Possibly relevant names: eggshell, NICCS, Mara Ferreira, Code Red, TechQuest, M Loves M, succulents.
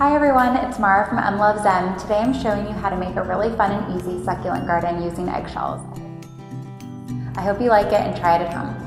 Hi everyone, it's Mara from M Loves M. Today I'm showing you how to make a really fun and easy succulent garden using eggshells. I hope you like it and try it at home.